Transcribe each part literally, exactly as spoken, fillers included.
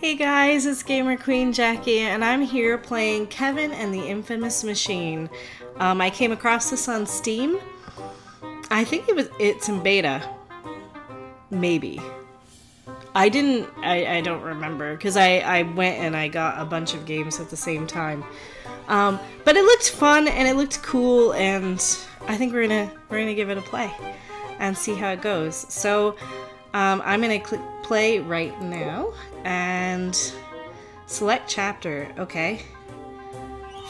Hey guys, it's Gamer Queen Jackie, and I'm here playing Kevin and the Infamous Machine. Um, I came across this on Steam. I think it was it's in beta. Maybe. I didn't. I, I don't remember because I I went and I got a bunch of games at the same time. Um, but it looked fun and it looked cool, and I think we're gonna we're gonna give it a play and see how it goes. So. Um, I'm going to click play right now and select chapter. Okay.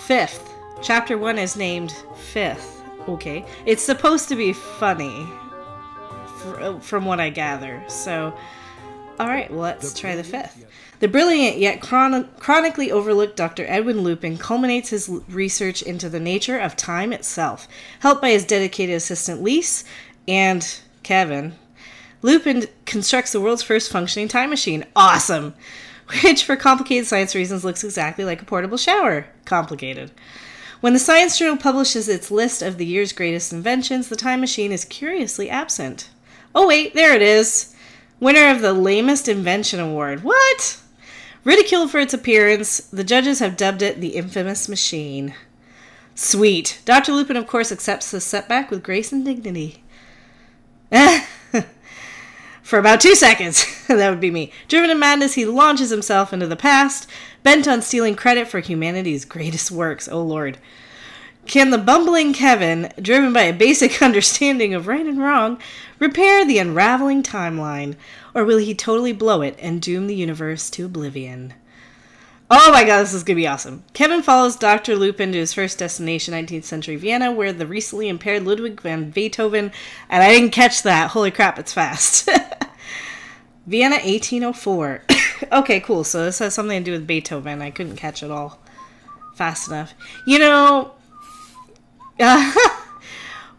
Fifth. Chapter one is named Fifth. Okay. It's supposed to be funny fr from what I gather. So, alright, well, let's try the fifth. The brilliant yet chron chronically overlooked Doctor Edwin Lupin culminates his research into the nature of time itself. Helped by his dedicated assistant Lise and Kevin, Lupin constructs the world's first functioning time machine. Awesome! Which, for complicated science reasons, looks exactly like a portable shower. Complicated. When the Science Journal publishes its list of the year's greatest inventions, the time machine is curiously absent. Oh wait, there it is! Winner of the Lamest Invention Award. What? Ridiculed for its appearance, the judges have dubbed it the Infamous Machine. Sweet. Doctor Lupin, of course, accepts the setback with grace and dignity. Eh? For about two seconds, that would be me. Driven to madness, he launches himself into the past, bent on stealing credit for humanity's greatest works. Oh, Lord. Can the bumbling Kevin, driven by a basic understanding of right and wrong, repair the unraveling timeline? Or will he totally blow it and doom the universe to oblivion? Oh my god, this is going to be awesome. Kevin follows Doctor Lupin to his first destination, nineteenth century Vienna, where the recently impaired Ludwig van Beethoven... And I didn't catch that. Holy crap, it's fast. Vienna, eighteen oh four. Okay, cool. So this has something to do with Beethoven. I couldn't catch it all fast enough. You know... Uh,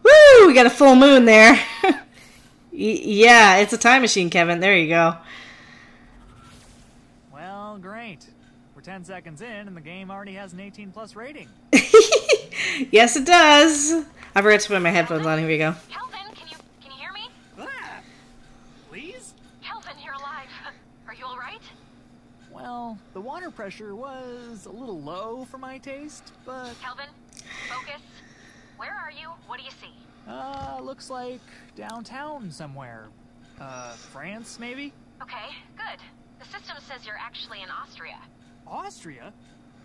woo! We got a full moon there. Yeah, it's a time machine, Kevin. There you go. Well, great. ten seconds in and the game already has an eighteen plus rating. Yes it does. I forgot to put my headphones on. Here we go. Kelvin, can you can you hear me? Ah, please? Kelvin, you're alive. Are you all right? Well, the water pressure was a little low for my taste, but Kelvin, focus. Where are you? What do you see? Uh, looks like downtown somewhere. Uh, France maybe? Okay, good. The system says you're actually in Austria. Austria?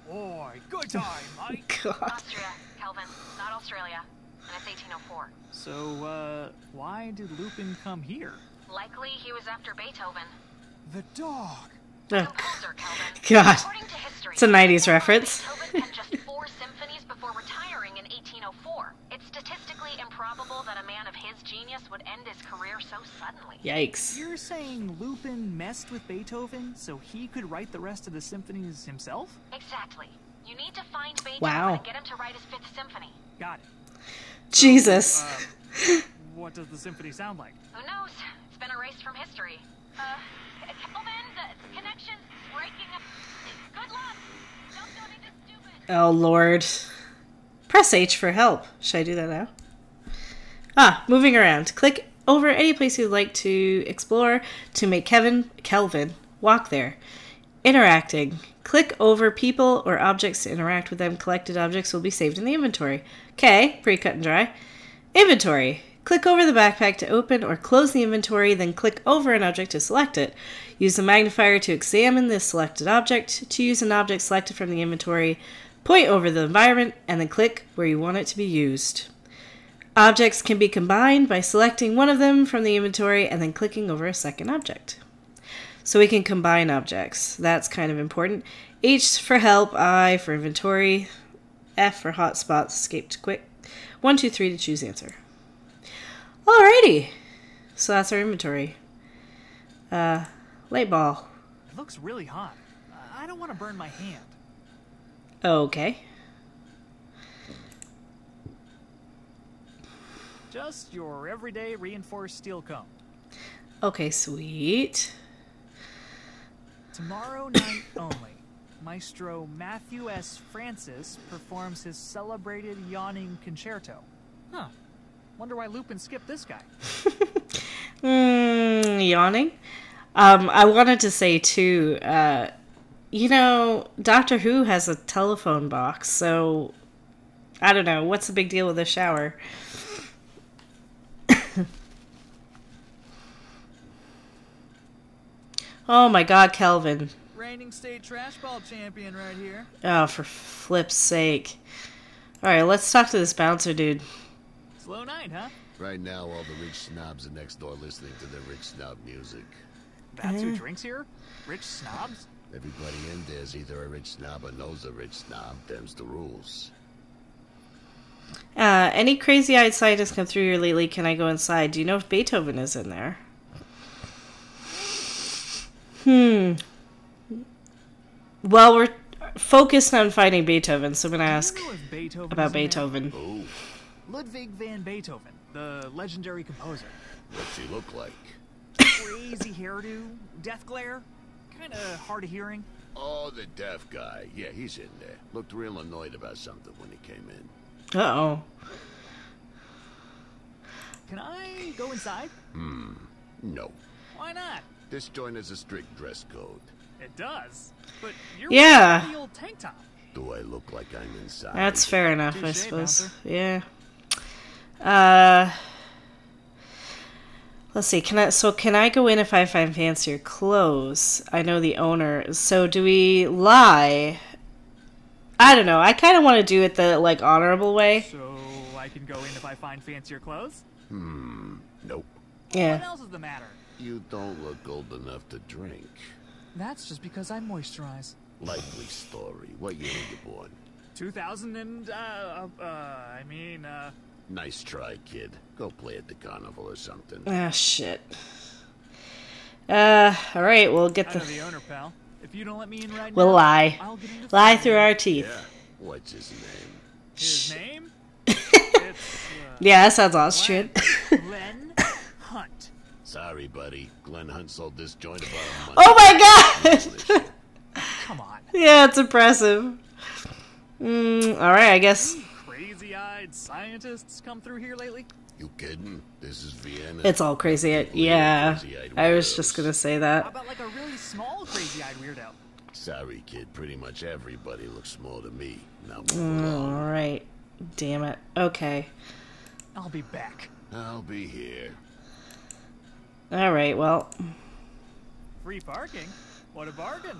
Boy, good time, Mike. God. Austria, Kelvin, not Australia. And it's eighteen oh four. So, uh, why did Lupin come here? Likely he was after Beethoven. The dog. The composer, Kelvin. God. According to history, it's a nineties reference. Beethoven penned just four symphonies before retiring in eighteen oh four. It's statistically improbable that a man of his genius would end his career so suddenly. Yikes. You're saying Lupin messed with Beethoven so he could write the rest of the symphonies himself? Exactly. You need to find Beethoven wow. and get him to write his fifth symphony. Got it. Jesus. So, uh, what does the symphony sound like? Who knows? It's been erased from history. Uh, Kelvin, the connection's breaking up. Good luck. Don't go be this stupid. Oh, Lord. Press H for help. Should I do that now? Ah, moving around. Click over any place you'd like to explore to make Kevin, Kelvin walk there. Interacting. Click over people or objects to interact with them. Collected objects will be saved in the inventory. Okay, pretty cut and dry. Inventory. Click over the backpack to open or close the inventory, then click over an object to select it. Use the magnifier to examine the selected object. To use an object selected from the inventory, point over the environment and then click where you want it to be used. Objects can be combined by selecting one of them from the inventory and then clicking over a second object. So we can combine objects. That's kind of important. H for help, I for inventory, F for hotspots, escape to quick. One, two, three to choose answer. Alrighty. So that's our inventory. Uh, light ball. It looks really hot. I don't want to burn my hand. Okay. Just your everyday reinforced steel cone. Okay, sweet. Tomorrow night only, Maestro Matthew S. Francis performs his celebrated yawning concerto. Huh. Wonder why Lupin skipped this guy. mm, yawning? Um, I wanted to say, too, uh, you know, Doctor Who has a telephone box, so I don't know. What's the big deal with a shower? Oh my God, Kelvin. Reigning state trash ball champion right here. Oh, for flip's sake. Alright, let's talk to this bouncer dude. Slow night, huh? Right now, all the rich snobs are next door listening to the rich snob music. That's uh, who drinks here? Rich snobs? Everybody in there is either a rich snob or knows a rich snob. Them's the rules. Uh, any crazy-eyed sight has come through here lately. Can I go inside? Do you know if Beethoven is in there? Hmm. Well, we're focused on finding Beethoven, so I'm going to ask Beethoven about Beethoven. Oh. Ludwig van Beethoven, the legendary composer. What's he look like? Crazy hairdo, death glare, kind of hard of hearing. Oh, the deaf guy. Yeah, he's in there. Looked real annoyed about something when he came in. Uh-oh. Can I go inside? Hmm. No. Why not? This joint has a strict dress code. It does, but you're yeah. wearing the old tank top. Do I look like I'm inside? That's fair enough, Touché, I suppose. Bouncer. Yeah. Uh, let's see. Can I? So can I go in if I find fancier clothes? I know the owner. So do we lie? I don't know. I kind of want to do it the like honorable way. So I can go in if I find fancier clothes. Hmm. Nope. Yeah. What else is the matter? You don't look old enough to drink. That's just because I moisturize. Likely story. What year were you born? two thousand and, uh, uh, I mean, uh... Nice try, kid. Go play at the carnival or something. Ah, shit. Uh, alright, we'll get the... the owner, pal. If you don't let me in right we'll now, lie. I'll get into lie through our teeth. Yeah. What's his name? His name? It's, uh, yeah, that sounds Austrian. Len Hunt. Sorry, buddy. Glenn Hunt sold this joint about a month. Oh my God! Come on. Yeah, it's impressive. Mm, all right, I guess. Crazy-eyed scientists come through here lately. You kidding? This is Vienna. It's all crazy-eyed. Yeah, crazy-eyed I was just gonna say that. How about like a really small crazy-eyed weirdo? Sorry, kid. Pretty much everybody looks small to me. Now move along. All right. Damn it. Okay. I'll be back. I'll be here. All right, well. Free parking? What a bargain.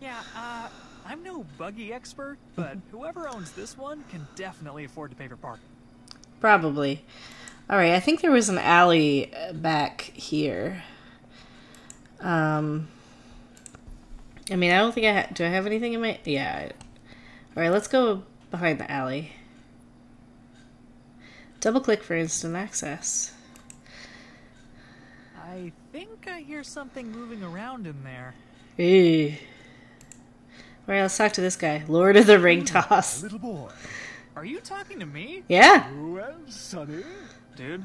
Yeah, uh, I'm no buggy expert, but whoever owns this one can definitely afford to pay for parking. Probably. All right, I think there was an alley back here. Um, I mean, I don't think I ha do I have anything in my... Yeah. All right, let's go behind the alley. Double-click for instant access. I think I hear something moving around in there. Hey. All right, let's talk to this guy. Lord of the Ring Toss. Little boy, are you talking to me? Yeah. Well, sonny. Dude,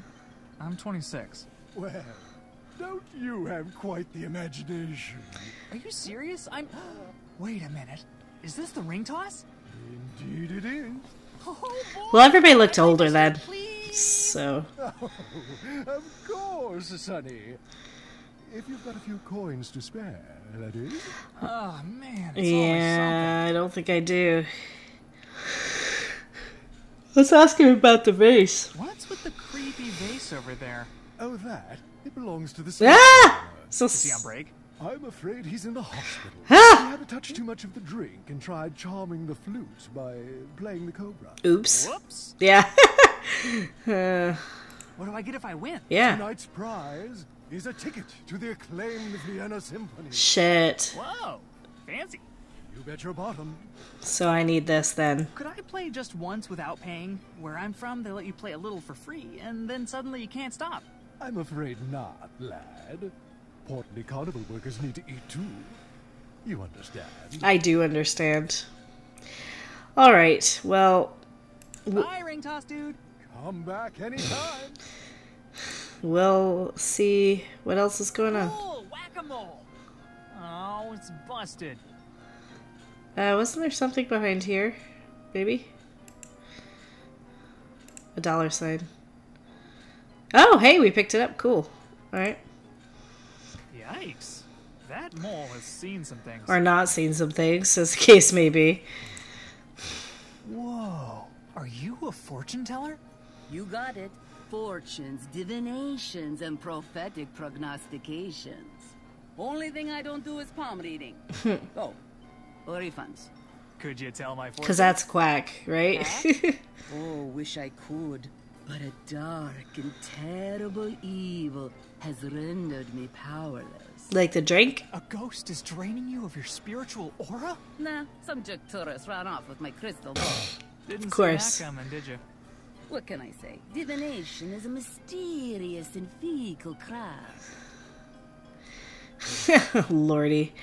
I'm twenty-six. Well, don't you have quite the imagination? Are you serious? I'm... Wait a minute. Is this the ring toss? Indeed it is. Oh, boy. Well, everybody looked older then. So. Oh, of course, Sonny. If you've got a few coins to spare, that is. Oh, man. It's yeah, I don't think I do. Let's ask him about the vase. What's with the creepy vase over there? Oh, that? It belongs to the... Ah! So is he on break? I'm afraid he's in the hospital. Ah! He had a touch too much of the drink and tried charming the flute by playing the cobra. Oops. Whoops. Yeah. Uh, what do I get if I win? Yeah. Tonight's prize is a ticket to the acclaimed Vienna Symphony. Shit. Whoa. Fancy. You bet your bottom. So I need this then. Could I play just once without paying? Where I'm from, they let you play a little for free, and then suddenly you can't stop. I'm afraid not, lad. Portly carnival workers need to eat too. You understand? I do understand. All right. Well. Bye, ring toss, dude. Come back anytime. We'll see what else is going on. Oh, whack-a-mole. Oh, it's busted. Uh, wasn't there something behind here? Maybe? A dollar sign. Oh, hey, we picked it up. Cool. Alright. Yikes. That mole has seen some things. Or not seen some things, as the case may be. Whoa. Are you a fortune teller? You got it. Fortunes, divinations, and prophetic prognostications. Only thing I don't do is palm reading. Oh, or refunds. Could you tell my fortune? Because that's quack, right? Quack? Oh, wish I could. But a dark and terrible evil has rendered me powerless. Like the drink? A ghost is draining you of your spiritual aura? Nah, some jerk tourist ran off with my crystal ball. Didn't see that coming, did you? What can I say? Divination is a mysterious and fecal craft. Lordy.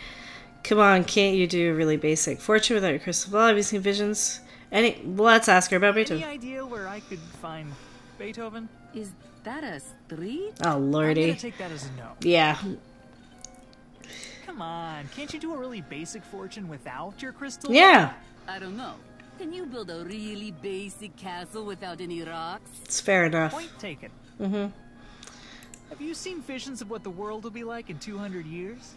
Come on, can't you do really basic fortune without your crystal ball? Have you seen visions? Any? Let's ask her about Beethoven. Any idea where I could find Beethoven? Is that a street? Oh, lordy. I'm gonna take that as a no. Yeah. Come on, can't you do a really basic fortune without your crystal ball? Yeah. I don't know. Can you build a really basic castle without any rocks? It's fair enough. Point taken. Mm-hmm. Have you seen visions of what the world will be like in two hundred years?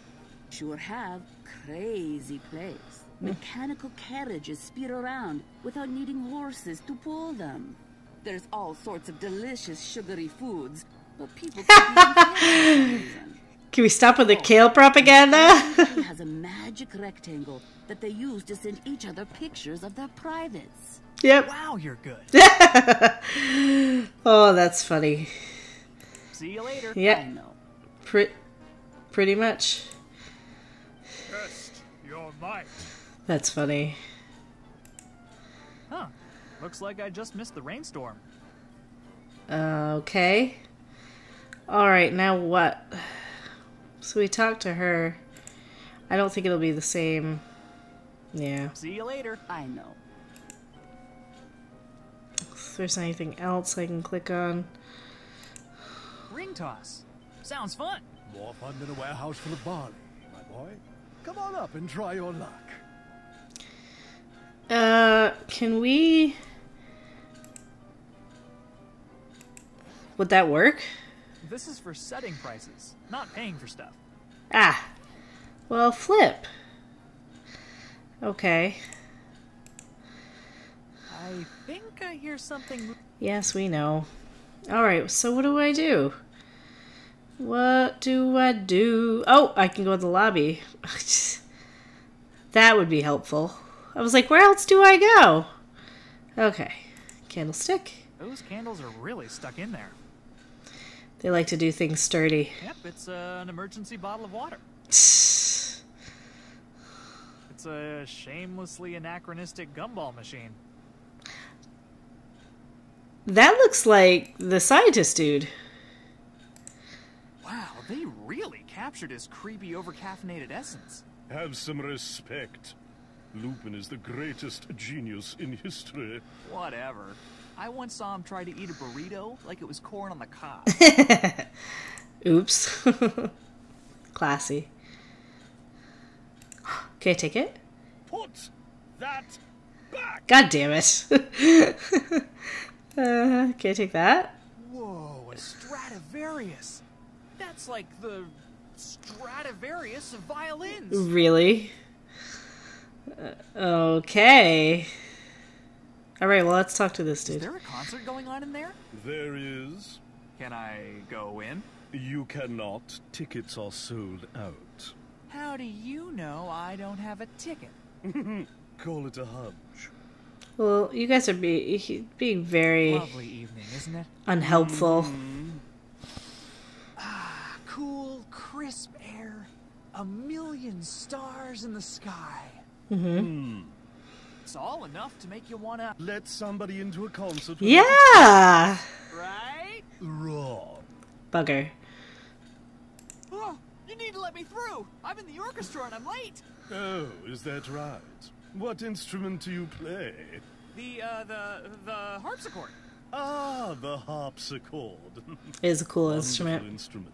Sure have. Crazy place. Mechanical carriages speed around without needing horses to pull them. There's all sorts of delicious sugary foods, but people can't. Can we stop with the kale propaganda? She has a magic rectangle that they use to send each other pictures of their privates. Yep. Wow, you're good. Oh, that's funny. See you later. Yeah. I know. Pre pretty much. Test your might. That's funny. Huh. Looks like I just missed the rainstorm. Uh, okay. All right, now what? So we talked to her. I don't think it'll be the same. Yeah. See you later. I know. If there's anything else I can click on. Ring toss. Sounds fun. More fun than a warehouse full of barley, my boy. Come on up and try your luck. Uh, can we... Would that work? This is for setting prices, not paying for stuff. Ah. Well, flip. Okay. I think I hear something. Yes, we know. Alright, so what do I do? What do I do? Oh, I can go in the lobby. That would be helpful. I was like, where else do I go? Okay. Candlestick. Those candles are really stuck in there. They like to do things sturdy. Yep, it's uh, an emergency bottle of water. It's a shamelessly anachronistic gumball machine. That looks like the scientist dude. Wow, they really captured his creepy, overcaffeinated essence. Have some respect. Lupin is the greatest genius in history. Whatever. I once saw him try to eat a burrito like it was corn on the cob. Oops. Classy. Can I take it? Put that back. God damn it. uh, can I take that? Whoa, a Stradivarius. That's like the Stradivarius of violins. Really? Uh, okay. All right, well, let's talk to this dude. Is there a concert going on in there? There is. Can I go in? You cannot. Tickets are sold out. How do you know I don't have a ticket? Call it a hunch. Well, you guys are be being very lovely evening, isn't it? Unhelpful. Mm-hmm. Ah, cool, crisp air, a million stars in the sky. Mm-hmm. Mm. It's all enough to make you wanna let somebody into a concert. Yeah. A right? Raw. Bugger. Oh, you need to let me through. I'm in the orchestra and I'm late. Oh, is that right? What instrument do you play? The uh the the harpsichord. Ah, the harpsichord. It is a cool instrument. instrument.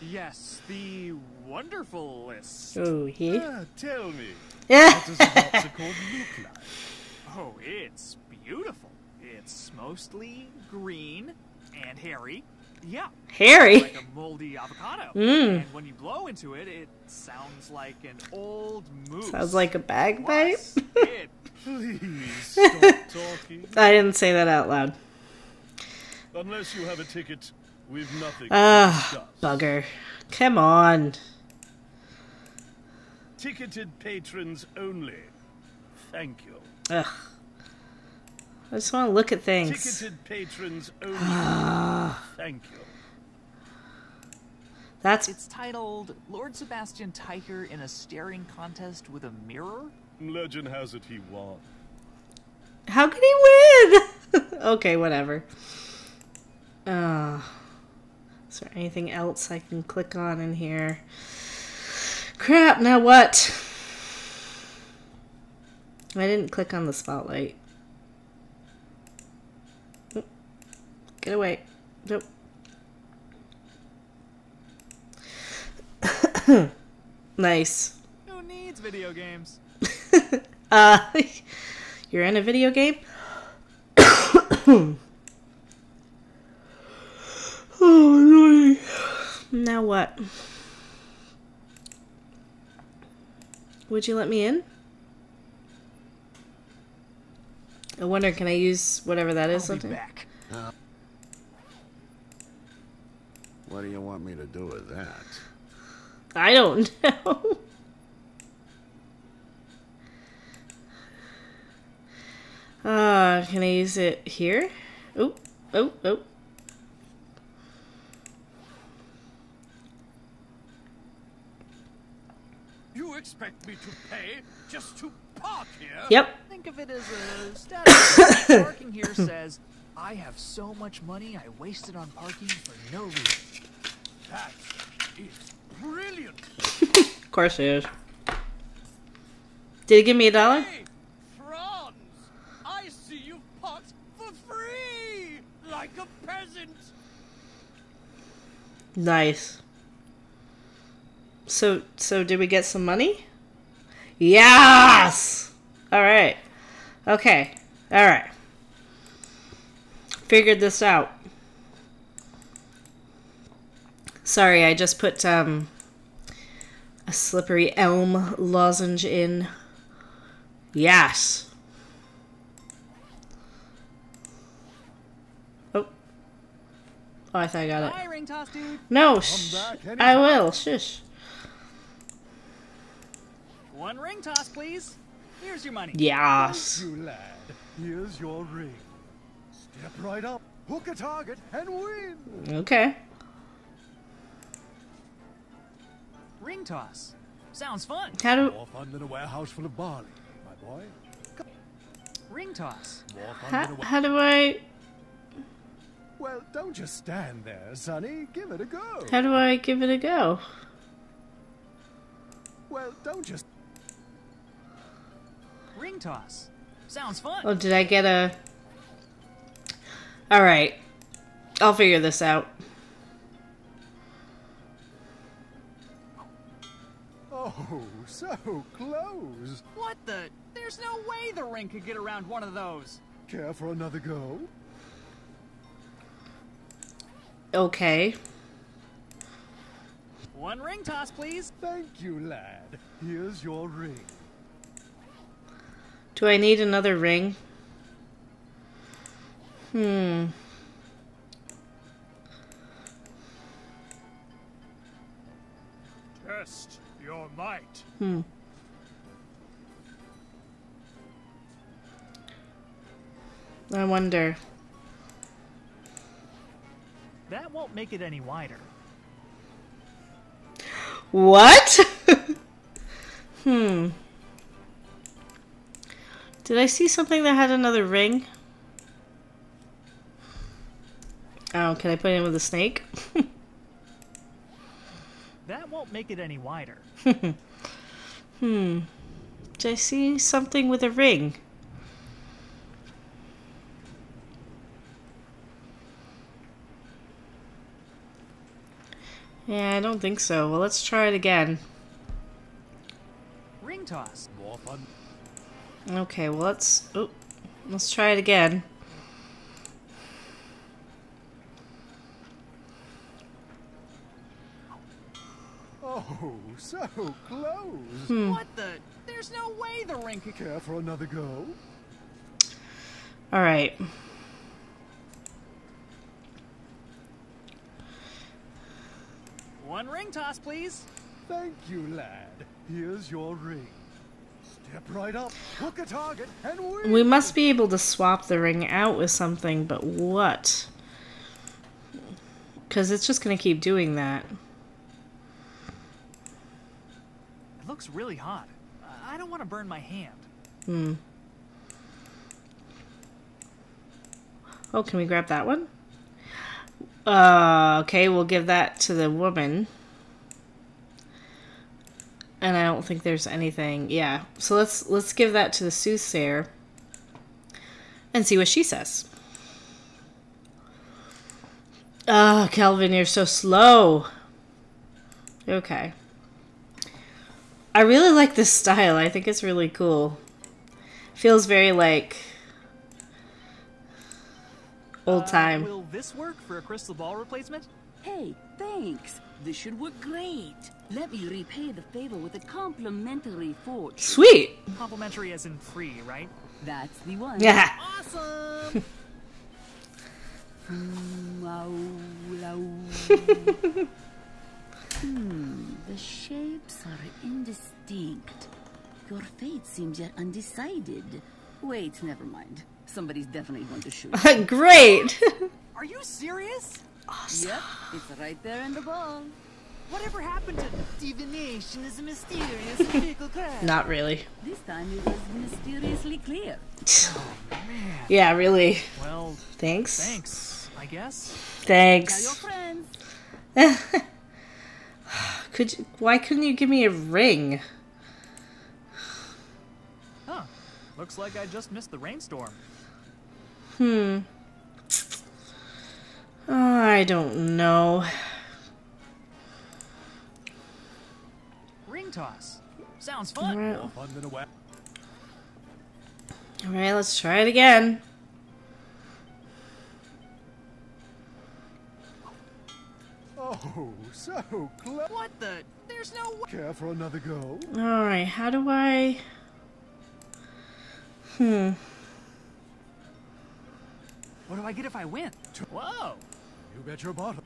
Yes, the wonderfulest. Oh, he? Ah, tell me, what does a harpsichord look like? Oh, it's beautiful. It's mostly green and hairy. Yeah. Hairy. Like a moldy avocado. Mm. And when you blow into it, it sounds like an old moose. Sounds like a bagpipe. It, please stop talking. I didn't say that out loud. Unless you have a ticket, we've nothing. Ah, bugger. Come on. Ticketed patrons only. Thank you. Ugh. I just want to look at things. Ticketed patrons only. Thank you. That's It's titled Lord Sebastian Tiger in a Staring Contest with a Mirror. Legend has it he won. How could he win? Okay, whatever. Uh, is there anything else I can click on in here? Crap, now what? I didn't click on the spotlight. Get away. Nope. Nice. Who needs video games? uh, you're in a video game? Oh, no. Now what? Would you let me in? I wonder, can I use whatever that is? I'll be back. Uh, what do you want me to do with that? I don't know. Uh, can I use it here? Oh, oh, oh. You expect me to pay just to park here? Yep. Think of it as a status. Parking here says, I have so much money I wasted on parking for no reason. That is brilliant. Of course it is. Did it give me a dollar? Hey, Franz, I see you parked for free, like a peasant. Nice. So, so did we get some money? Yes! Alright. Okay. Alright. Figured this out. Sorry, I just put um, a slippery elm lozenge in. Yes! Oh. Oh, I thought I got it. No, shh. I will. Shush. One ring toss, please. Here's your money. Yes. Thank you, lad. Here's your ring. Step right up, hook a target, and win. Okay. Ring toss. Sounds fun. How do? More fun than a warehouse full of barley, my boy. Ring toss. More fun how, than a how do I? Well, don't just stand there, Sonny. Give it a go. How do I give it a go? Well, don't just. Ring toss. Sounds fun. Oh, did I get a... Alright. I'll figure this out. Oh, so close. What the... There's no way the ring could get around one of those. Care for another go? Okay. One ring toss, please. Thank you, lad. Here's your ring. Do I need another ring? Hmm. Test your might. Hmm. I wonder. That won't make it any wider. What? Hmm. Did I see something that had another ring? Oh, can I put it in with a snake? That won't make it any wider. Hmm. Did I see something with a ring? Yeah, I don't think so. Well, let's try it again. Ring toss. More fun. Okay, well let's oh, let's try it again. Oh, so close. Hmm. What the? There's no way the rink. Care for another go? All right. One ring toss, please. Thank you, lad. Here's your ring. Step right up, hook a target, and win. We must be able to swap the ring out with something, but what? Because it's just going to keep doing that. It looks really hot. I don't want to burn my hand. Hmm. Oh, can we grab that one? Uh, okay, we'll give that to the woman. And I don't think there's anything. Yeah. So let's let's give that to the soothsayer and see what she says. Ah, oh, Kelvin, you're so slow. Okay. I really like this style. I think it's really cool. Feels very like old time. Uh, will this work for a crystal ball replacement? Hey, thanks. This should work great. Let me repay the favor with a complimentary fortune. Sweet. Complimentary as in free, right? That's the one. Yeah. Awesome. Hmm, the shapes are indistinct. Your fate seems yet undecided. Wait, never mind. Somebody's definitely going to shoot. Great. Are you serious? Awesome. Yep, it's right there in the ball. Whatever happened to divination is a mysterious fickle craft. Not really. This time it was mysteriously clear. Oh, man. Yeah, really. Well, thanks. Thanks, I guess. Thanks. Tell your friends. Could you, why couldn't you give me a ring? Huh. Looks like I just missed the rainstorm. Hmm. I don't know. Ring toss. Sounds fun. All right. All right, let's try it again. Oh, so close. What the? There's no way. Care for another go? All right, how do I? Hmm. What do I get if I win? Whoa! You bet your bottom.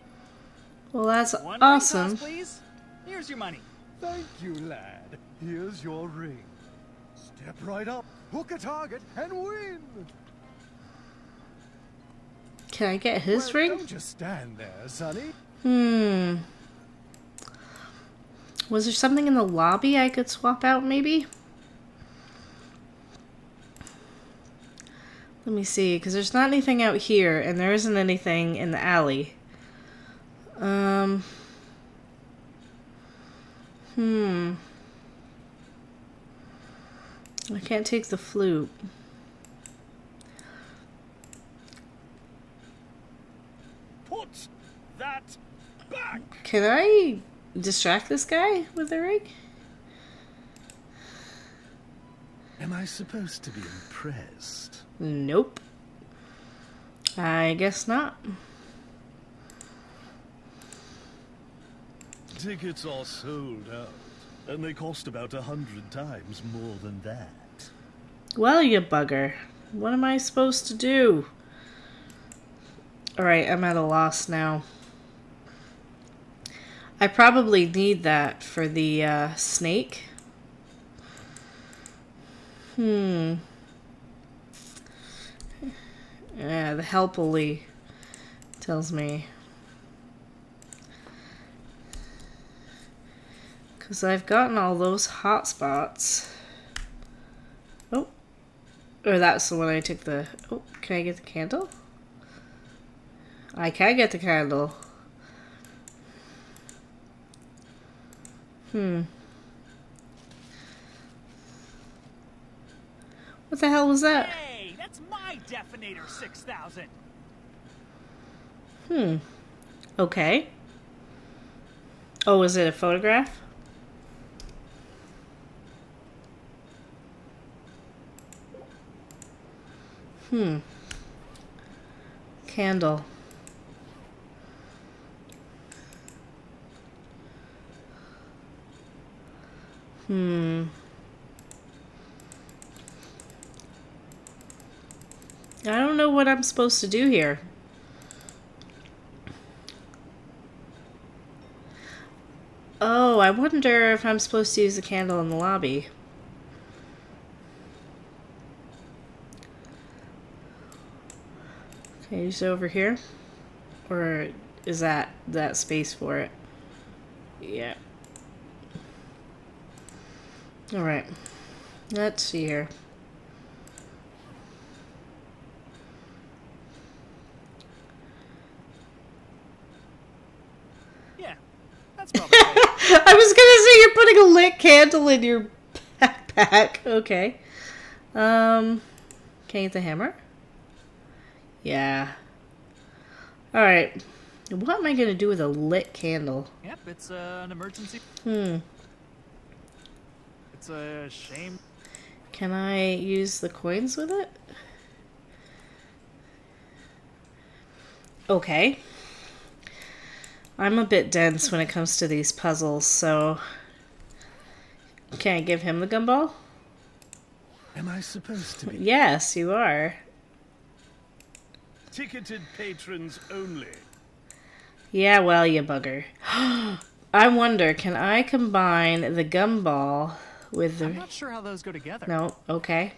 Well, that's one awesome. Ring toss, please. Here's your money. Thank you, lad. Here's your ring. Step right up, hook a target, and win. Can I get his well, ring? Don't just stand there, Sonny. Hmm. Was there something in the lobby I could swap out, maybe? Let me see, because there's not anything out here, and there isn't anything in the alley. Um. Hmm. I can't take the flute. Put that back. Can I distract this guy with the ring? Am I supposed to be impressed? Nope. I guess not. Tickets are sold out, and they cost about a hundred times more than that. Well, you bugger. What am I supposed to do? Alright, I'm at a loss now. I probably need that for the uh, snake. Hmm. Yeah, the helpily tells me. Because I've gotten all those hot spots. Oh. Or that's the one I took the... Oh, can I get the candle? I can get the candle. Hmm. What the hell was that? Hey, that's my Definator six thousand. Hmm. Okay. Oh, is it a photograph? Hmm. Candle. Hmm. I don't know what I'm supposed to do here. Oh, I wonder if I'm supposed to use the candle in the lobby. Can I use it over here? Or is that that space for it? Yeah. Alright. Let's see here. I was gonna say you're putting a lit candle in your backpack. Okay. Um, can I get the hammer? Yeah. Alright. What am I gonna do with a lit candle? Yep, it's uh, an emergency. Hmm. It's a shame. Can I use the coins with it? Okay. I'm a bit dense when it comes to these puzzles, so can I give him the gumball? Am I supposed to be? Yes, you are. Ticketed patrons only. Yeah, well, you bugger. I wonder, can I combine the gumball with the... I'm not sure how those go together. No, okay.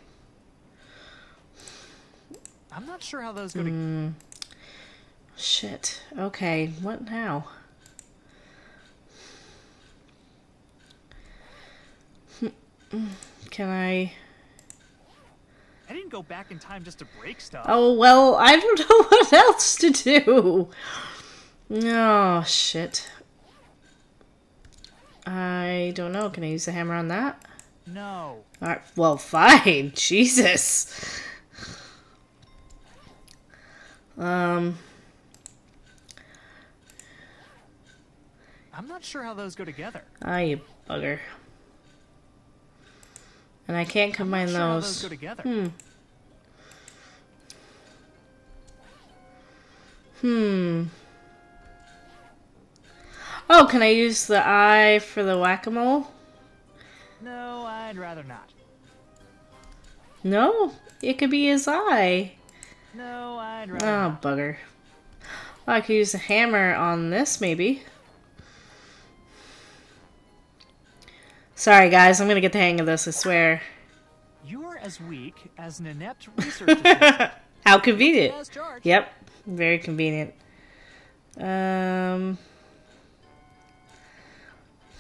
I'm not sure how those go together. Mm. Shit. Okay, what now? Can I... I didn't go back in time just to break stuff. Oh, well, I don't know what else to do. Oh, shit. I don't know. Can I use the hammer on that? No. All right. Well, fine. Jesus. Um... I'm not sure how those go together. Ah, you bugger. And I can't combine those. I'm not sure how those go together. Hmm. Hmm. Oh, can I use the eye for the whack-a-mole? No, I'd rather not. No? It could be his eye. No, I'd rather oh, not. Oh, bugger. Well, I could use the hammer on this, maybe. Sorry, guys. I'm going to get the hang of this, I swear. You're as weak as an inept research assistant. How convenient. Yep. Very convenient. Um.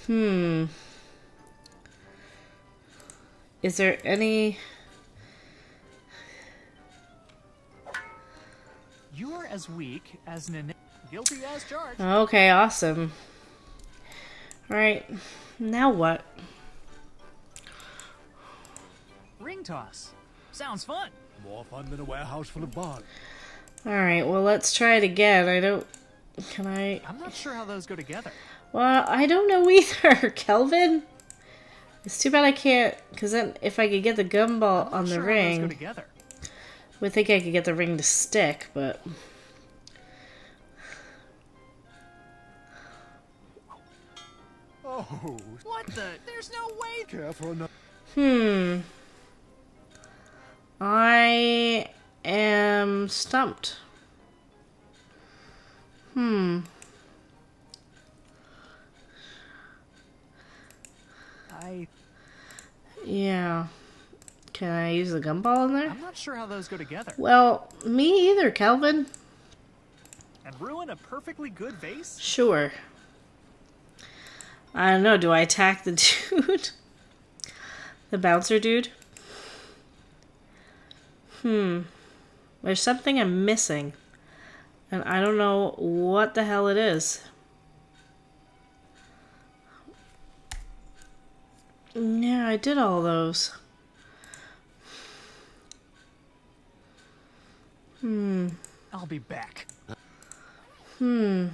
Hmm. Is there any... You're as weak as an inept... Guilty as charged. Okay, awesome. All right. Now what? Ring toss. Sounds fun. More fun than a warehouse full of barn. Alright, well let's try it again. I don't... Can I... I'm not sure how those go together. Well, I don't know either, Kelvin. It's too bad I can't... Because then if I could get the gumball on the ring... I'm not sure how those go together. I would think I could get the ring to stick, but... Oh, what the? There's no way. Careful. No. Hmm. I am stumped. Hmm. I. Yeah. Can I use the gumball in there? I'm not sure how those go together. Well, me either, Kelvin. And ruin a perfectly good vase? Sure. I don't know, do I attack the dude? The bouncer dude? Hmm. There's something I'm missing. And I don't know what the hell it is. Yeah, I did all those. Hmm. I'll be back. Hmm.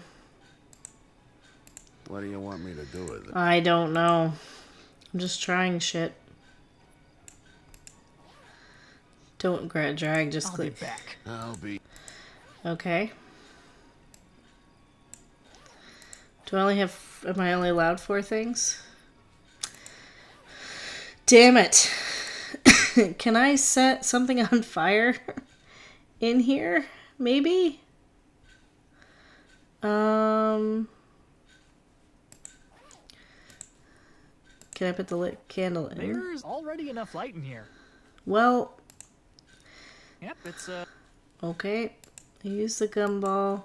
What do you want me to do with it? I don't know. I'm just trying shit. Don't grab drag, just I'll click. Be back. I'll be... Okay. Do I only have... Am I only allowed four things? Damn it. Can I set something on fire in here? Maybe? Um... Can I put the lit candle in? There's already enough light in here. Well... Yep, it's uh... Okay. I use the gumball.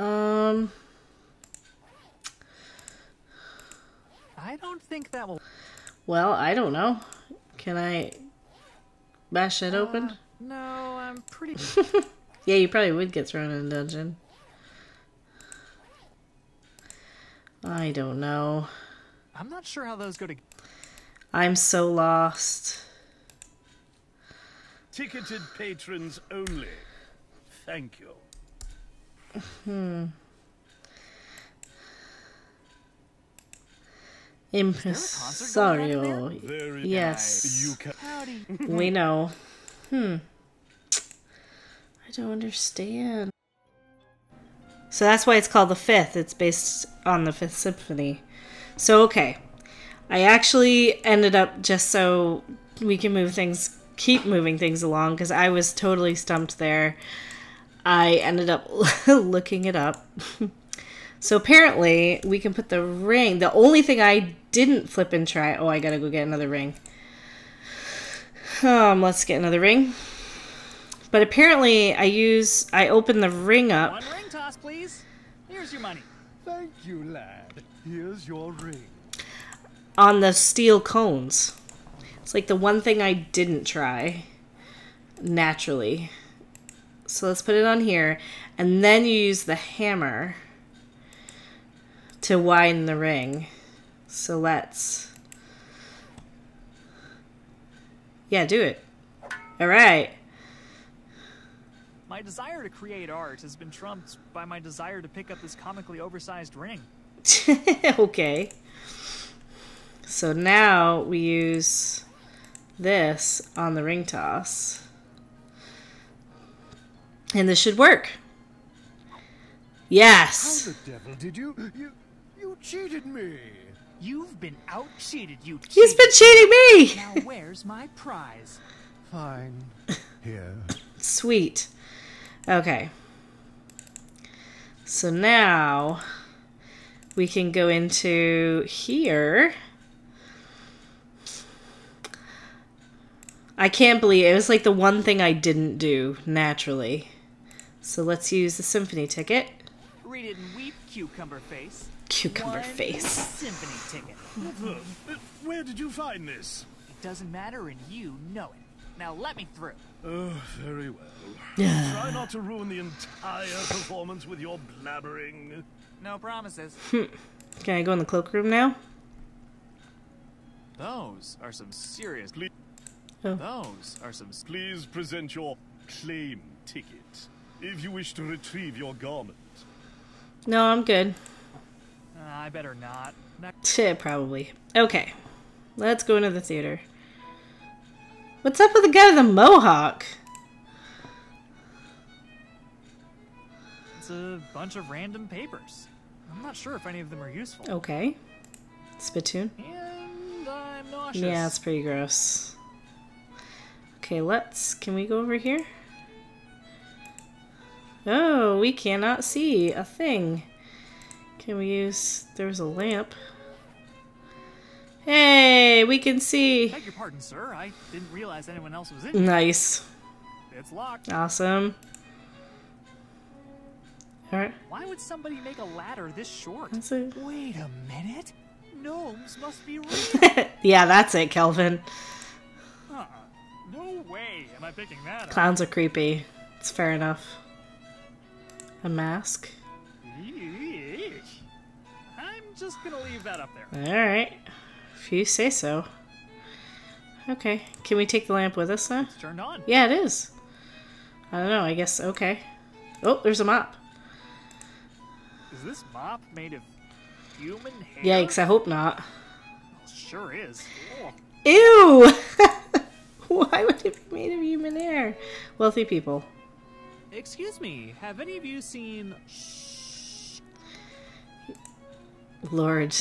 Um... I don't think that will... Well, I don't know. Can I... bash it uh, open? No, I'm pretty... Yeah, you probably would get thrown in a dungeon. I don't know. I'm not sure how those go to... I'm so lost. Ticketed patrons only. Thank you. Hmm... Impresario. Yes. We know. Hmm. I don't understand. So that's why it's called the Fifth. It's based on the Fifth Symphony. So, okay. I actually ended up just so we can move things, keep moving things along, because I was totally stumped there. I ended up looking it up. So apparently, we can put the ring. The only thing I didn't flip and try... Oh, I gotta go get another ring. Um, let's get another ring. But apparently, I use... I open the ring up. One ring toss, please. Here's your money. Thank you, lad. Here's your ring. On the steel cones. It's like the one thing I didn't try. Naturally. So let's put it on here. And then you use the hammer... to widen the ring. So let's... Yeah, do it. Alright. My desire to create art has been trumped by my desire to pick up this comically oversized ring. Okay. So now we use this on the ring toss. And this should work. Yes! How the devil did you... you... You cheated me. You've been out cheated. You. Cheated. He's been cheating me. Now where's my prize? Fine. Here. Sweet. Okay. So now we can go into here. I can't believe it. It was like the one thing I didn't do naturally. So let's use the symphony ticket. Read it and weep, cucumber face. Cucumber One face. Symphony ticket. Uh, where did you find this? It doesn't matter, and you know it. Now let me through. Oh, very well. Try not to ruin the entire performance with your blabbering. No promises. Hmm. Can I go in the cloakroom now? Those are some serious. Please, oh. Those are some. Please present your claim ticket if you wish to retrieve your garment. No, I'm good. Uh, I better not. Shit, probably. Okay. Let's go into the theater. What's up with the guy with the mohawk? It's a bunch of random papers. I'm not sure if any of them are useful. Okay. Spittoon. And I'm nauseous. Yeah, it's pretty gross. Okay, let's... Can we go over here? Oh, we cannot see a thing. Can we use... There's a lamp. Hey, we can see. Beg your pardon, sir. I didn't realize anyone else was in here. Nice. It's locked. Awesome. All right. Why would somebody make a ladder this short? That's it. Wait a minute. Gnomes must be real. Yeah, that's it, Kelvin. Huh. No way am I picking that up. Clowns are creepy. It's fair enough. A mask. I'm just gonna leave that up there. Alright. If you say so. Okay. Can we take the lamp with us now? It's turned on. Yeah, it is. I don't know. I guess. Okay. Oh, there's a mop. Is this mop made of human hair? Yikes, I hope not. It sure is. Ew! Why would it be made of human hair? Wealthy people. Excuse me, have any of you seen... Lord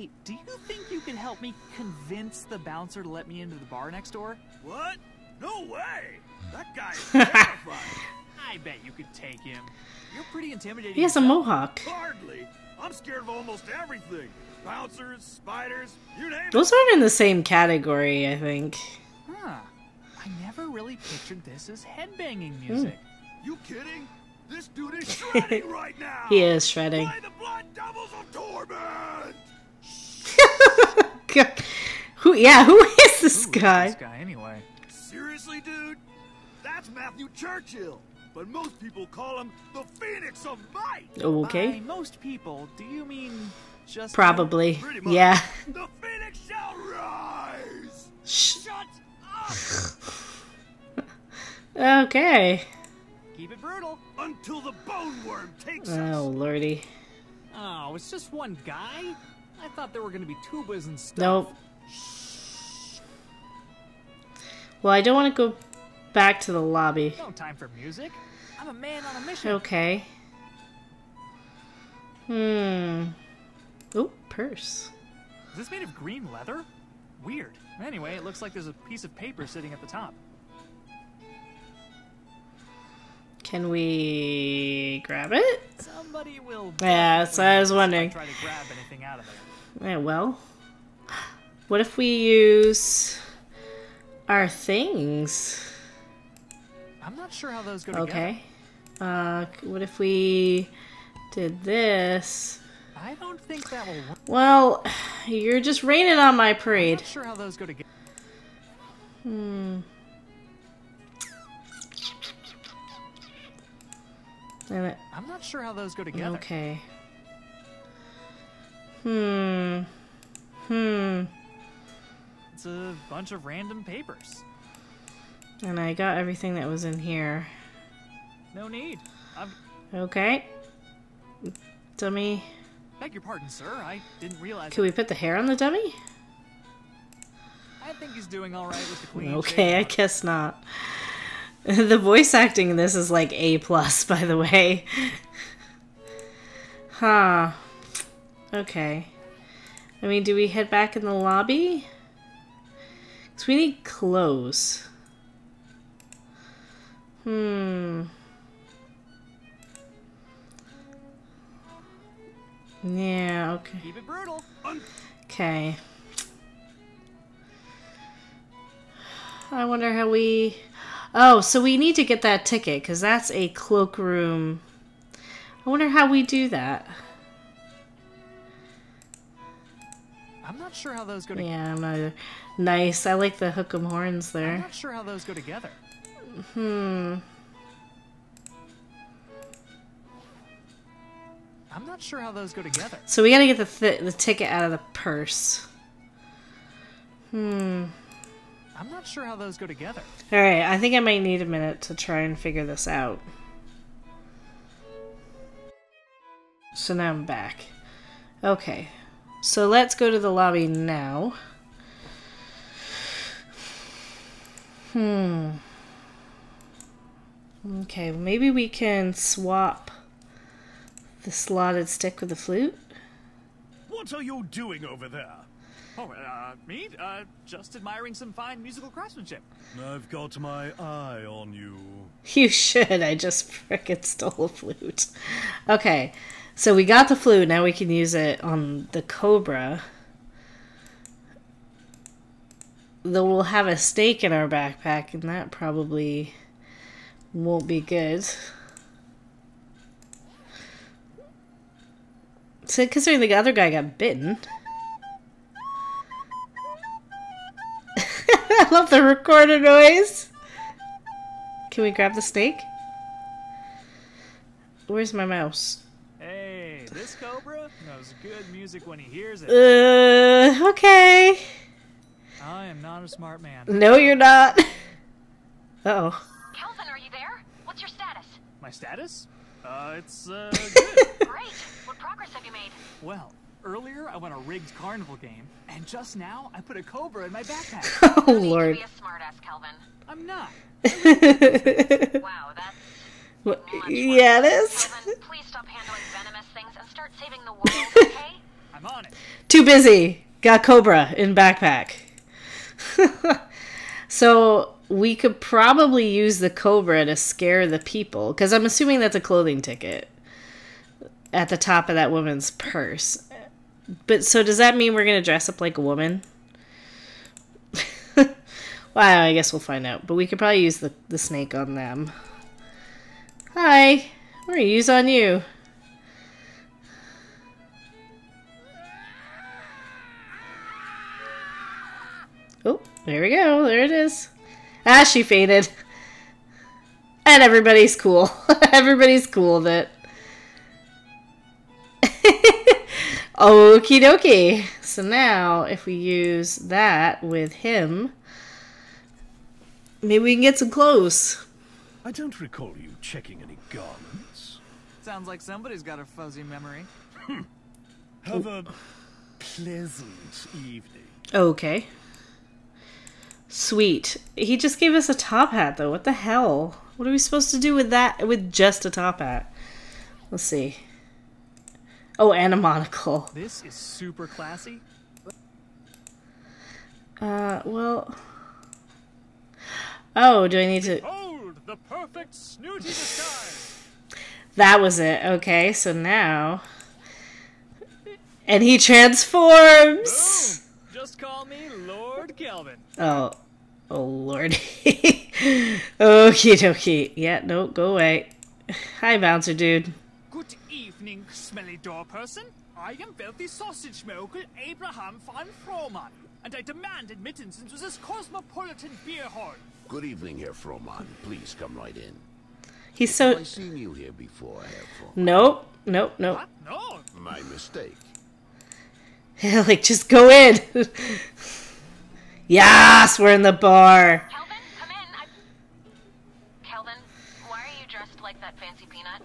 Hey, do you think you can help me convince the bouncer to let me into the bar next door? What? No way! That guy's terrifying. I bet you could take him. You're pretty intimidating. He has a mohawk. Hardly. I'm scared of almost everything. Bouncers, spiders, you name it. Those aren't in the same category, I think. Huh. I never really pictured this as headbanging music. Mm. You kidding? This dude is shredding right now. He is shredding. By the blood devils of torment. God. Who? Yeah, who is this who guy? Is this guy anyway? Seriously, dude, that's Matthew Churchill. But most people call him the Phoenix of Might. Okay. By most people, do you mean just probably? Pretty much. Yeah. The Phoenix shall rise. Shut up. Okay. Keep it brutal until the bone worm takes us. Oh lordy. Oh, it's just one guy. I thought there were going to be tubas and stuff. Nope. Well, I don't want to go back to the lobby. No time for music. I'm a man on a mission. Okay. Hmm. Oh, purse. Is this made of green leather? Weird. Anyway, it looks like there's a piece of paper sitting at the top. Can we grab it? Somebody will. Yeah, so I was wondering. Try to grab anything out of there. Yeah, well, what if we use our things? I'm not sure how those go together. Okay. Uh, what if we did this? I don't think that will work. Well, you're just raining on my parade. I'm not sure how those go together. Hmm. I'm not sure how those go together. Okay. Hmm. Hmm. It's a bunch of random papers. And I got everything that was in here. No need. I'm... Okay. Dummy. Beg your pardon, sir. I didn't realize. Can we put the hair on the dummy? I think he's doing all right with the queen. Okay, I guess not. The voice acting in this is like A plus, by the way. Huh. Okay. I mean, do we head back in the lobby? Because we need clothes. Hmm. Yeah, okay. Keep it brutal. Okay. I wonder how we... Oh, so we need to get that ticket, because that's a cloakroom. I wonder how we do that. I'm not sure how those go together. Yeah, I'm not either. Nice. I like the hook'em horns there. I'm not sure how those go together. Hmm. I'm not sure how those go together. So we gotta get the, th the ticket out of the purse. Hmm. I'm not sure how those go together. Alright, I think I might need a minute to try and figure this out. So now I'm back. Okay. So let's go to the lobby now. Hmm. Okay, maybe we can swap the slotted stick with the flute. What are you doing over there? Oh, uh, me? Uh, just admiring some fine musical craftsmanship. I've got my eye on you. You should. I just frickin' stole a flute. Okay, so we got the flute. Now we can use it on the cobra. Though we'll have a steak in our backpack, and that probably won't be good. So, considering the other guy got bitten... I love the recorder noise. Can we grab the snake? Where's my mouse? Hey, this cobra knows good music when he hears it. Uh, okay. I am not a smart man. No, you're not. Uh-oh. Kelvin, are you there? What's your status? My status? Uh, it's, uh, good. Great. What progress have you made? Well... Earlier, I won a rigged carnival game, and just now, I put a cobra in my backpack. Oh, Lord. You need to be a smartass, Kelvin. I'm not. Wow, that's... Well, yeah, it is. Kelvin, please stop handling venomous things and start saving the world, okay? I'm on it. Too busy. Got Cobra in backpack. So we could probably use the Cobra to scare the people, because I'm assuming that's a clothing ticket at the top of that woman's purse. But so does that mean we're going to dress up like a woman? Well, I guess we'll find out. But we could probably use the, the snake on them. Hi. We're going to use on you. Oh, there we go. There it is. Ah, she fainted. And everybody's cool. Everybody's cool with it. Okie dokie. So now, if we use that with him, maybe we can get some clothes. I don't recall you checking any garments. Sounds like somebody's got a fuzzy memory. Hmm. Have a pleasant evening. Okay. Sweet. He just gave us a top hat, though. What the hell? What are we supposed to do with that? With just a top hat? Let's see. Oh, and a monocle. This is super classy. Uh, well. Oh, do I need to? Behold the perfect snooty disguise. That was it. Okay, so now, and he transforms. Boom. Just call me Lord Kelvin. Oh, oh Lord. Okie dokie. Yeah, no, go away. Hi, bouncer dude. Good evening, smelly door person. I am wealthy sausage mogul Abraham von Froman, and I demand admittance into this cosmopolitan beer hall. Good evening, Herr Froman. Please come right in. He's so. Have I seen you here before, Herr Froman? Nope, nope, nope. What? No. My mistake. Like, just go in. Yes, we're in the bar. Kelvin, come in. I'm... Kelvin, why are you dressed like that fancy peanut?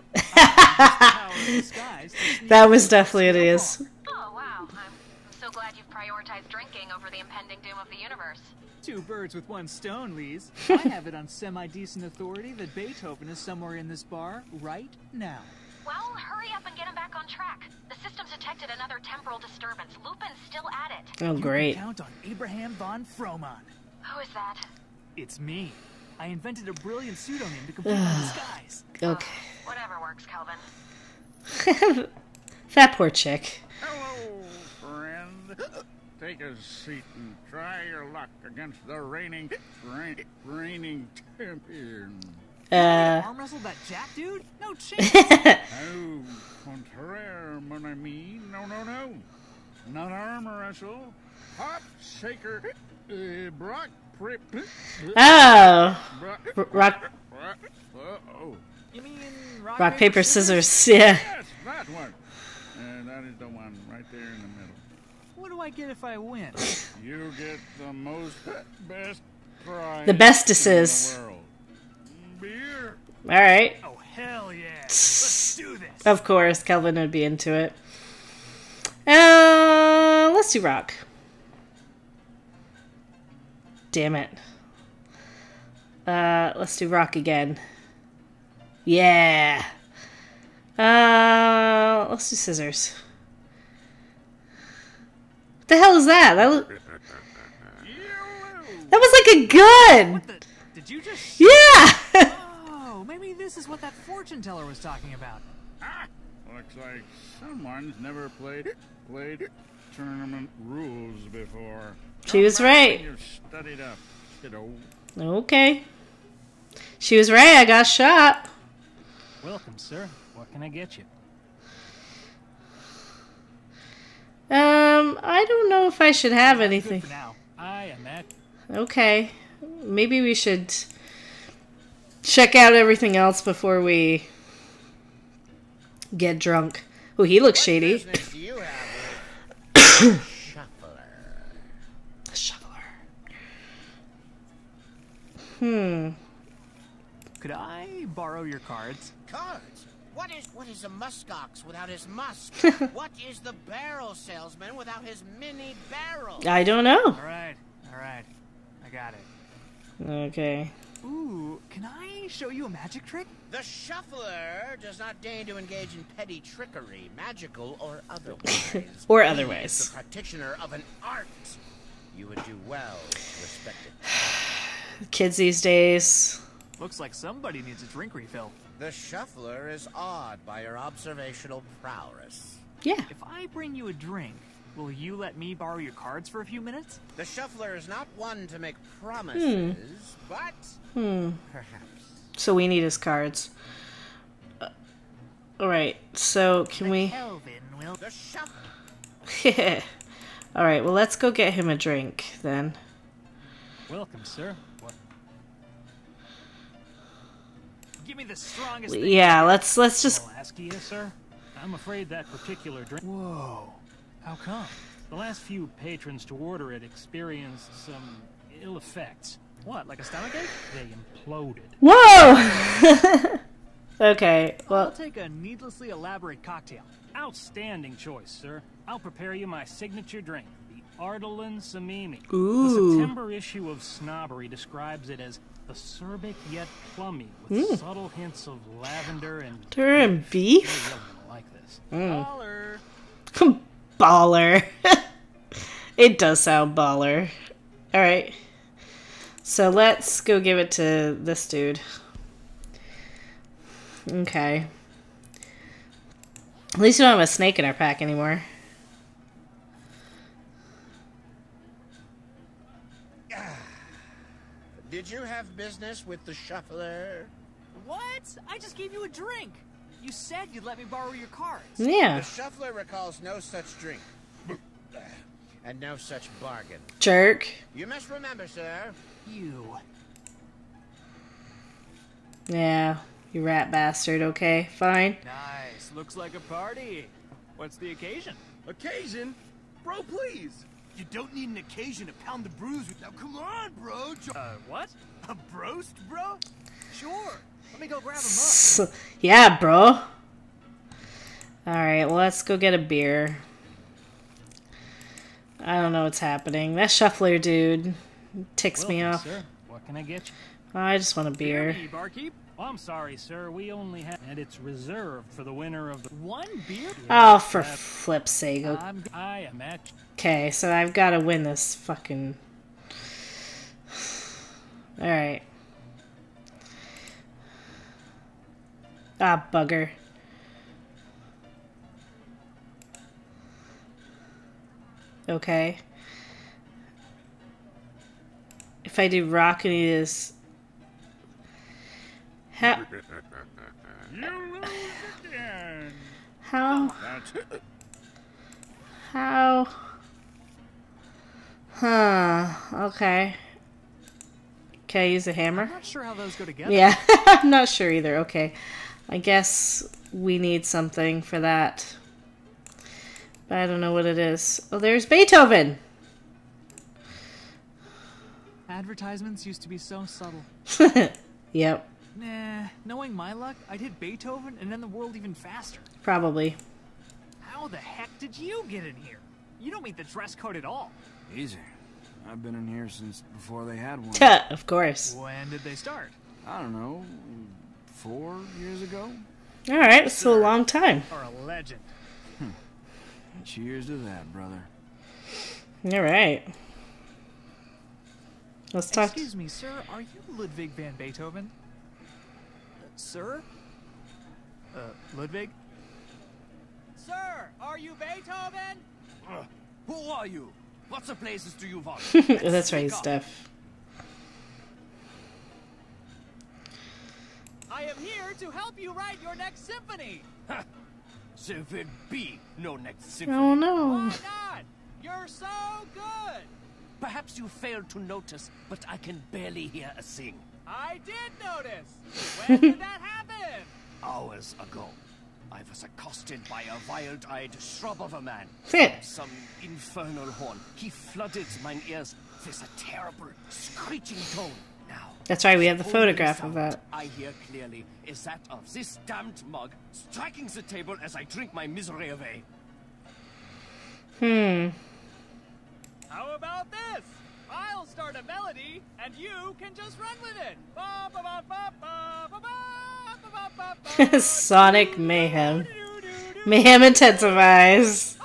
That was definitely it is. Oh wow, I'm so glad you've prioritized drinking over the impending doom of the universe. Two birds with one stone, Lise. I have it on semi-decent authority that Beethoven is somewhere in this bar right now. Well, hurry up and get him back on track. The system's detected another temporal disturbance. Lupin's still at it. Oh great. You can count on Abraham von Froman. Who is that? It's me. I invented a brilliant pseudonym to complete my disguise. Okay. Oh, whatever works, Kelvin. That poor chick. Hello, friend. Take a seat and try your luck against the reigning, reign, reigning champion. Uh. Arm wrestle that Jack dude? No chance. No, contraire, mon ami. No, no, no. Not arm wrestle. Hop shaker. Uh, Brock. Oh, rock, rock, paper, scissors, yeah. Yes, that one. And that is the one right there in the middle. What do I get if I win? You get the most best prize. The bestest. Beer. All right. Oh hell yeah! Let's do this. Of course, Kelvin would be into it. Uh, let's do rock. Damn it. Uh, let's do rock again. Yeah. Uh, let's do scissors. What the hell is that? That was, that was like a gun. What the, did you just? Yeah. Oh, maybe this is what that fortune teller was talking about. Ah, looks like someone's never played played tournament rules before. She was right. Okay. She was right. I got shot. Welcome, sir. What can I get you? Um, I don't know if I should have anything. Okay. Maybe we should check out everything else before we get drunk. Oh, he looks shady. Hmm. Could I borrow your cards? Cards? What is what is a muskox without his musk? What is the barrel salesman without his mini barrel? I don't know. All right, all right, I got it. Okay. Ooh, can I show you a magic trick? The shuffler does not deign to engage in petty trickery, magical or otherwise. Or otherwise. He's the practitioner of an art. You would do well to respect it. Kids these days. Looks like somebody needs a drink refill. The shuffler is awed by your observational prowess. Yeah. If I bring you a drink, will you let me borrow your cards for a few minutes? The shuffler is not one to make promises, hmm. but hmm. perhaps. So we need his cards. Uh, all right. So can the we? Kelvin will... The shuffler. All right. Well, let's go get him a drink then. Welcome, sir. What? Give me the strongest. Yeah. Thing. Let's let's just. I'll ask you, sir. I'm afraid that particular drink. Whoa. How come? The last few patrons to order it experienced some ill effects. What, like a stomachache? They imploded. Whoa! Okay, well... I'll take a needlessly elaborate cocktail. Outstanding choice, sir. I'll prepare you my signature drink, the Ardolin Samimi. Ooh. The September issue of Snobbery describes it as acerbic yet plummy, with mm. subtle hints of lavender and... and beef? I like this. Mm. Baller! Baller. It does sound baller. Alright. So let's go give it to this dude. Okay. At least we don't have a snake in our pack anymore. Did you have business with the shuffler? What? I just gave you a drink. You said you'd let me borrow your cards. Yeah. The shuffler recalls no such drink. And no such bargain. Jerk. You must remember, sir. You. Yeah, you rat bastard. Okay, fine. Nice. Looks like a party. What's the occasion? Occasion? Bro, please. You don't need an occasion to pound the bruise with. Now, come on, bro. Uh, what? A broast, bro? Sure. Let me go grab him up. Yeah, bro. Alright, well, let's go get a beer. I don't know what's happening. That shuffler dude ticks Welcome, me off. Sir. What can I get you? Oh, I just want a beer. Beer me, barkeep. Oh, I'm sorry, sir. We only have... And it's reserved for the winner of the... One beer? Oh, for flip's sake. I'm, I am at... Okay, so I've got to win this fucking... Alright. Ah, bugger. Okay. If I do rock and he is... How... How... How... Huh. Okay. Can I use a hammer? I'm not sure how those go together. Yeah, I'm not sure either. Okay. I guess we need something for that. But I don't know what it is. Oh, there's Beethoven! Advertisements used to be so subtle. Yep. Nah, knowing my luck, I'd hit Beethoven and then the world even faster. Probably. How the heck did you get in here? You don't meet the dress code at all. Easy. I've been in here since before they had one. Of course. When did they start? I don't know. Four years ago? Alright, so a long time. Or a legend. Hmm. Cheers to that, brother. Alright. Let's talk. Excuse me, sir. Are you Ludwig van Beethoven? Uh, sir? Uh, Ludwig? Sir, are you Beethoven? Uh, who are you? What the places do you want? That's right, he's deaf. I am here to help you write your next symphony. Huh. There will be no next symphony. Oh no! Why not? You're so good. Perhaps you failed to notice, but I can barely hear a thing. I did notice. When did that happen? Hours ago, I was accosted by a wild-eyed shrub of a man. Some infernal horn. He flooded mine ears with a terrible screeching tone. Now, that's right, we have the photograph of that. I hear clearly is that of this damned mug striking the table as I drink my misery away. Hmm. How about this? I'll start a melody, and you can just run with it. Sonic mayhem. Mayhem intensifies.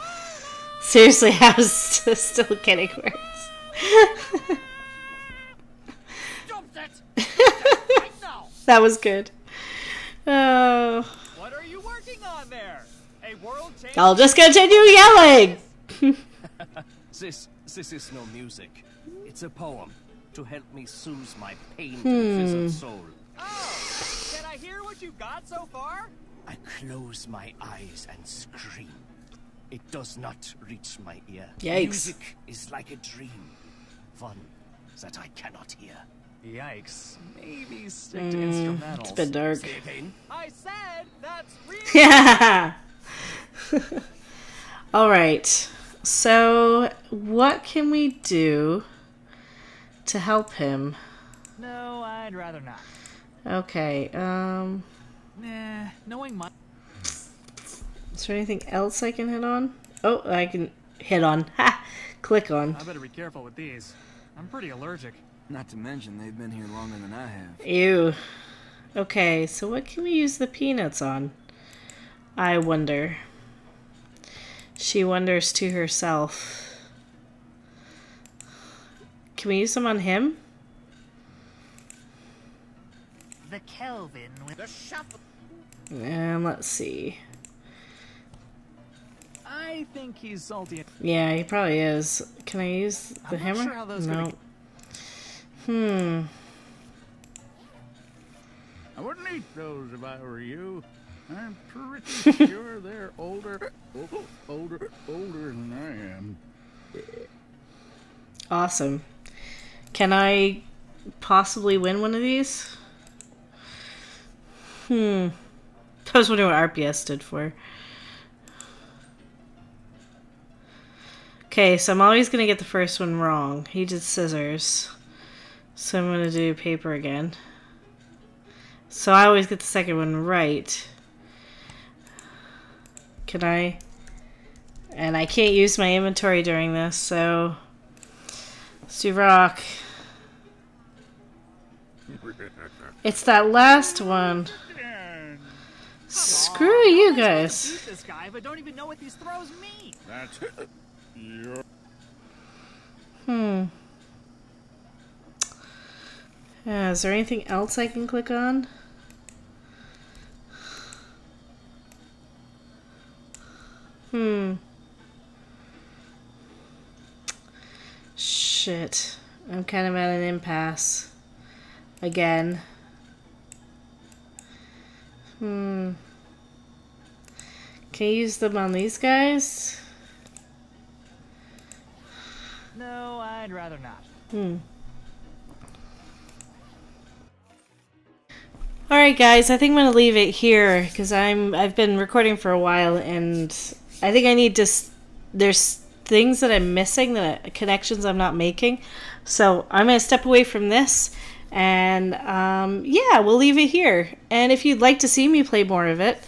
Seriously, how is this still getting worse? That was good. Oh. What are you working on there? A world change. I'll just continue yelling. This this is no music. It's a poem to help me soothe my pain hmm. and visit soul. Oh, can I hear what you've got so far? I close my eyes and scream. It does not reach my ear. Yikes. Music is like a dream, one that I cannot hear. Yikes. Maybe stick mm, to instrumentals. It's been dark. I said that's real. Yeah. All right. So, what can we do to help him? No, I'd rather not. Okay. Um Nah, knowing my Is there anything else I can hit on? Oh, I can hit on. Ha. Click on. I better be careful with these. I'm pretty allergic. Not to mention, they've been here longer than I have. Ew. Okay, so what can we use the peanuts on? I wonder. She wonders to herself. Can we use them on him? The Kelvin with the shuffle. And let's see. I think he's salty. Yeah, he probably is. Can I use the I'm hammer? Not sure how those no. Hmm. I wouldn't eat those if I were you. I'm pretty sure they're older, older, older, older than I am. Awesome. Can I possibly win one of these? Hmm. I was wondering what R P S stood for. Okay, so I'm always gonna get the first one wrong. He did scissors. So I'm going to do paper again. So I always get the second one right. Can I? And I can't use my inventory during this, so let's do rock. It's that last one. Screw you guys. This guy, but don't even know what these throws mean. That's your Hmm. Yeah, is there anything else I can click on? Hmm. Shit. I'm kind of at an impasse. Again. Hmm. Can I use them on these guys? No, I'd rather not. Hmm. Alright guys, I think I'm going to leave it here because I'm, I've been recording for a while and I think I need to, there's things that I'm missing, that connections I'm not making. So I'm going to step away from this and um, yeah, we'll leave it here. And if you'd like to see me play more of it,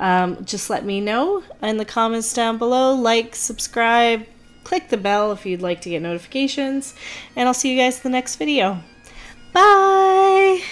um, just let me know in the comments down below. Like, subscribe, click the bell if you'd like to get notifications. And I'll see you guys in the next video. Bye!